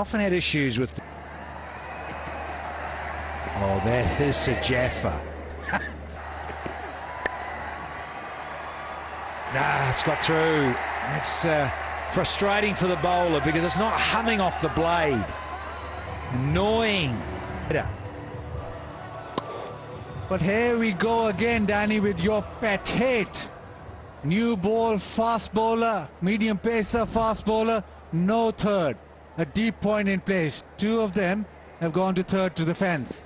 Often had issues with... Oh, that is a Jaffa. Ah, it's got through. It's frustrating for the bowler because it's not humming off the blade. Annoying. But here we go again, Danny, with your pet hit. New ball, fast bowler, medium pacer, fast bowler, no third. A deep point in place. Two of them have gone to third to the fence.